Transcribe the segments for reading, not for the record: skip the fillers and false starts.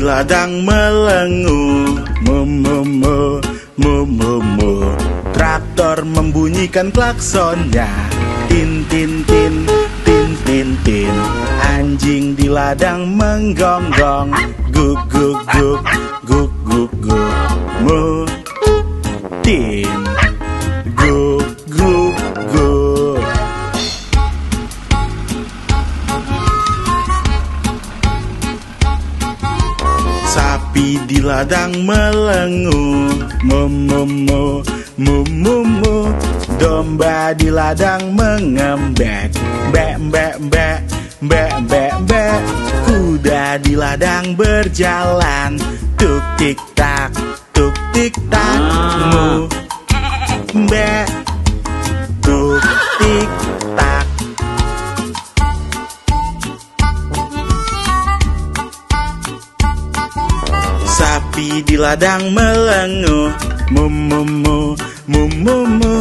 di ladang melengu, traktor membunyikan klaksonnya, tin tin tin tin tin tin. Anjing di ladang menggonggong, guk guk guk guk guk guk, mu tin guk guk guk. Sapi di ladang melengu, mu mu mu. Domba di ladang mengembek, bek bek bek bek bek bek. Kuda di ladang berjalan, tuk tik tak tuk tik tak, mu bek tuk tik tak. Sapi di ladang melengu, mu mu mu mu mu mu.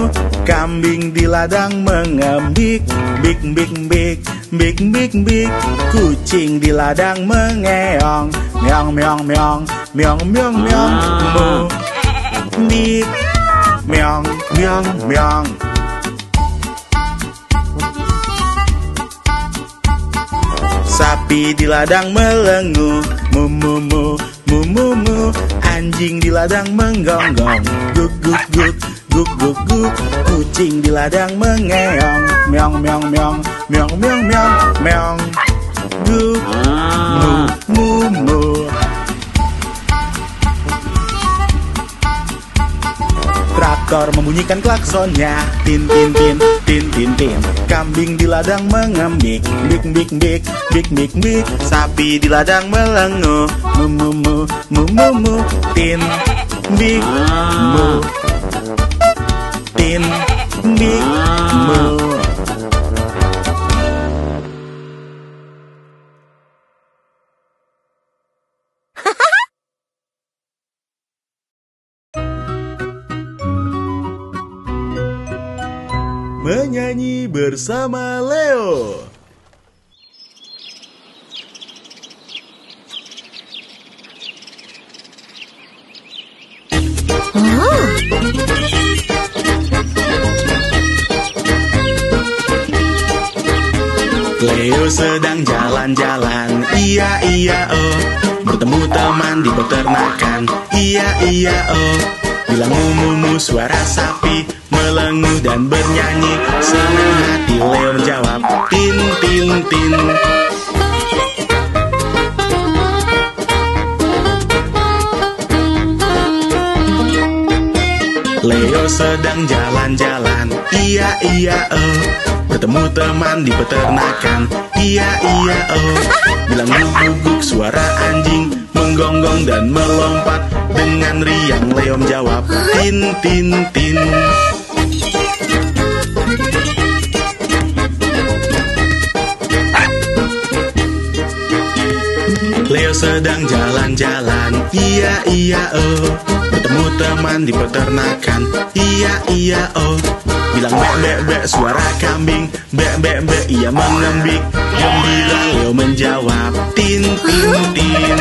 Kambing di ladang mengembik, bik bik bik bik bik bik. Kucing di ladang mengeong, meong meong meong meong meong meong, mu bik meong meong meong. Sapi di ladang melengu, mu mu mu mu mu mu. Anjing di ladang menggonggong, guk guk guk guk guk guk. Kucing di ladang mengeong, meong meong meong meong meong meong meong, guk mu mu mu. Traktor membunyikan klaksonnya, tin tin tin tin tin tin. Kambing di ladang mengembik, bik bik bik bik bik bik. Sapi di ladang melengu, mu mu mu mu mu mu, tin bik mu, tin bik mu. Menyanyi bersama Leo. Leo sedang jalan-jalan, iya iya oh. Bertemu teman di peternakan, iya iya oh. Bilang mu-mu-mu suara sapi melengu dan bernyanyi. Senang hati Leo menjawab, tin tin tin. Leo sedang jalan-jalan, iya iya oh. Bertemu teman di peternakan, iya iya oh. Bilang guguk suara anjing menggonggong dan melompat. Dengan riang Leo menjawab, tin tin tin. Leo sedang jalan-jalan, iya iya oh. Bertemu teman di peternakan, iya iya oh. Bilang bek bek bek suara kambing, bek bek bek ia mengembik. Gembira Leo menjawab, tin tin tin.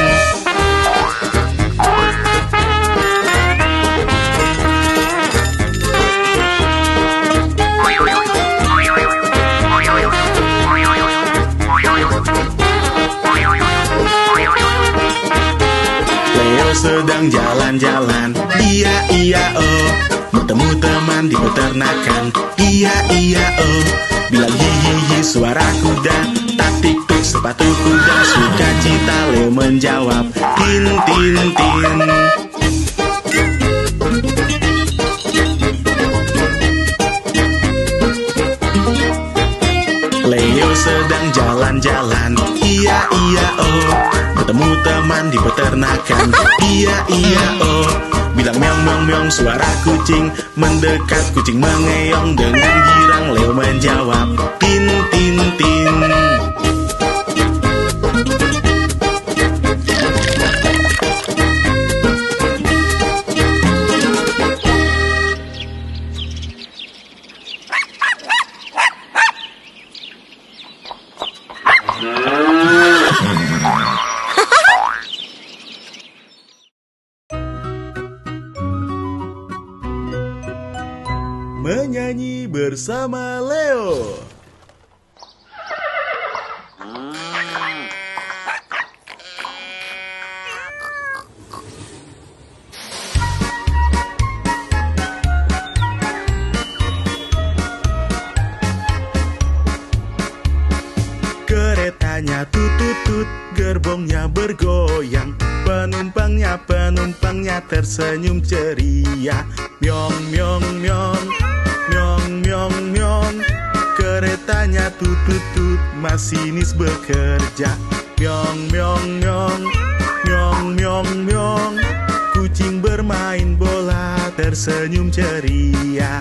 Sedang jalan-jalan, iya iya oh. Bertemu teman di peternakan, iya iya oh. Bilang hi hi hi suara kuda, tak tik tik sepatu kuda. Sukacita Leo menjawab, tin tin tin. Leo sedang jalan-jalan, iya iya oh. Bertemu teman di peternakan, iya iya oh. Bilang meong meong meong suara kucing mendekat, kucing mengeong. Dengan girang Leo menjawab, tin tin tin. menyanyi bersama Leo. Keretanya tutut-tut, gerbongnya bergoyang. Penumpangnya tersenyum ceria. Myong myong myong, myong myong myong. Keretanya tutut-tut, masinis bekerja. Myong myong myong, myong myong myong. Kucing bermain bola tersenyum ceria.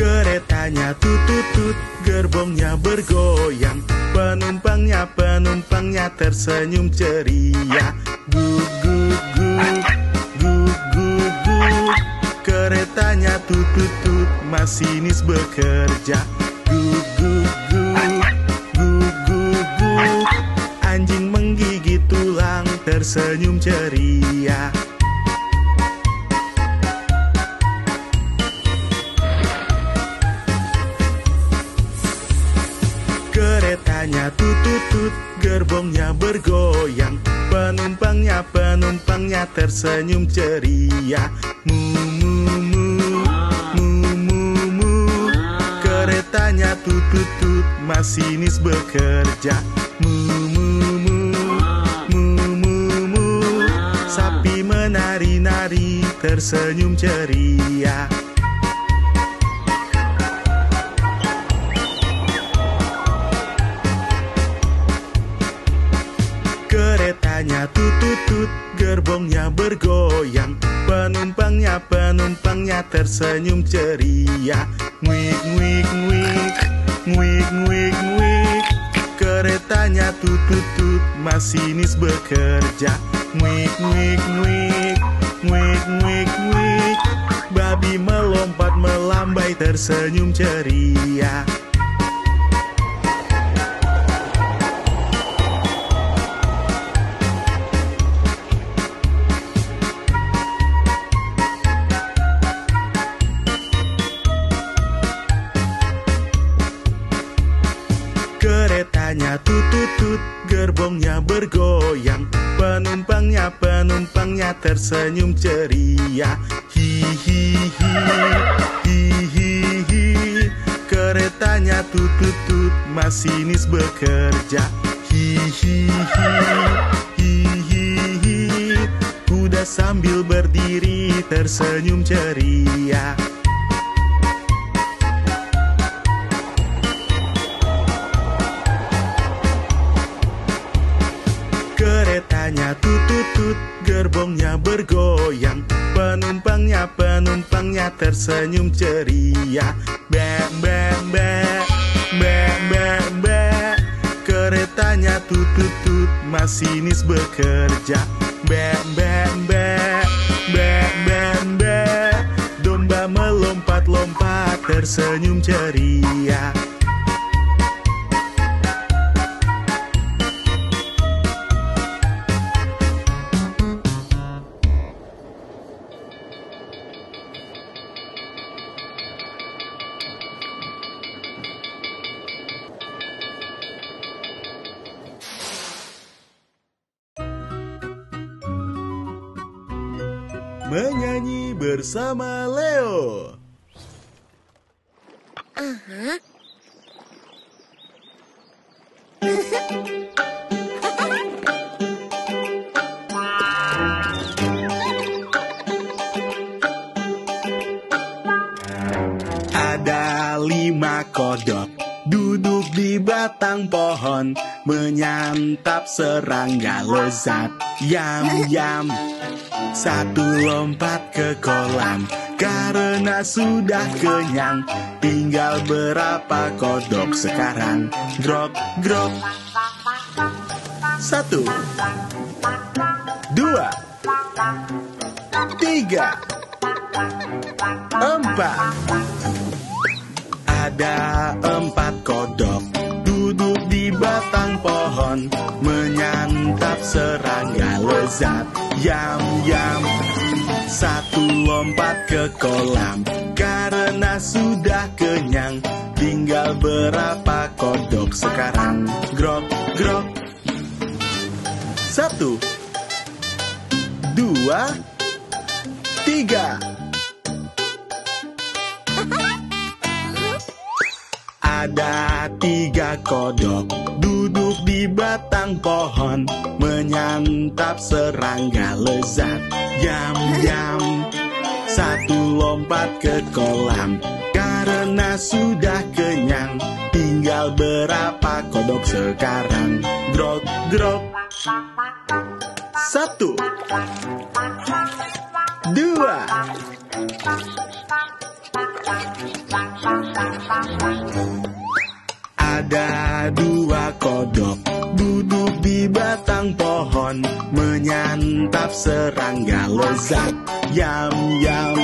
Keretanya tutut-tut, gerbongnya bergoyang. Penumpangnya tersenyum ceria. Gug gug gug, gug gug gug. Keretanya tutut-tut, masinis bekerja. Gug gug gug, gug gug gug. Anjing menggigit tulang tersenyum ceria. Keretanya tutut-tut, gerbongnya bergoyang. Penumpangnya tersenyum ceria. Mu mu mu, mu mu mu. Keretanya tutut-tut, masinis bekerja. Mu mu mu, mu mu mu. Sapi menari-nari tersenyum ceria. Keretanya tutut-tut, gerbongnya bergoyang. Penumpangnya tersenyum ceria. Nguik nguik nguik, nguik nguik nguik. Keretanya tutut-tut, masinis bekerja. Nguik nguik nguik, nguik nguik nguik. Babi melompat melambai tersenyum ceria. Keretanya tutut-tut, gerbongnya bergoyang. Penumpangnya tersenyum ceria. Hi hi hi, hi hi hi. Keretanya tutut-tut, masinis bekerja. Hi hi hi, hi hi hi. Kuda sambil berdiri tersenyum ceria. Keretanya tutut-tut, gerbongnya bergoyang. Penumpangnya tersenyum ceria. Bek bek bek, bek bek bek. Keretanya tutut-tut, masinis bekerja. Bek bek bek, bek bek bek. Domba melompat-lompat tersenyum ceria. Menyanyi bersama Leo. Ada 5 kodok duduk di batang pohon, menyantap serangga lezat. Yam yam. 1 lompat ke kolam karena sudah kenyang. Tinggal berapa kodok sekarang? Grok grok. 1, 2, 3, 4. Ada 4 kodok duduk di batang batang pohon, menyantap serangga lezat. Yam yam. Satu lompat ke kolam karena sudah kenyang. Tinggal berapa kodok sekarang? Grok grok. 1, 2, 3. Ada 3 kodok duduk di batang pohon, menyantap serangga lezat. Yam yam. 1 lompat ke kolam karena sudah kenyang. Tinggal berapa kodok sekarang? Grok grok. 1, 2. Ada 2 kodok duduk di batang pohon, menyantap serangga lezat. Yam yam.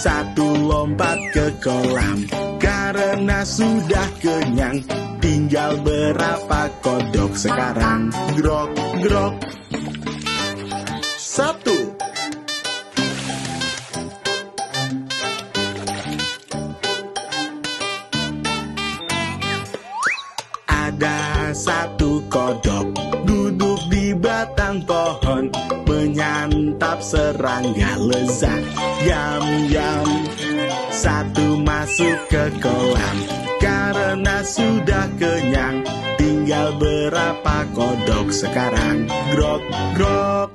1 lompat ke kolam karena sudah kenyang. Tinggal berapa kodok sekarang? Grok grok. 1. Ada 1 kodok duduk di batang pohon, menyantap serangga lezat. Yam yam. 1 masuk ke kolam karena sudah kenyang. Tinggal berapa kodok sekarang? Grok grok.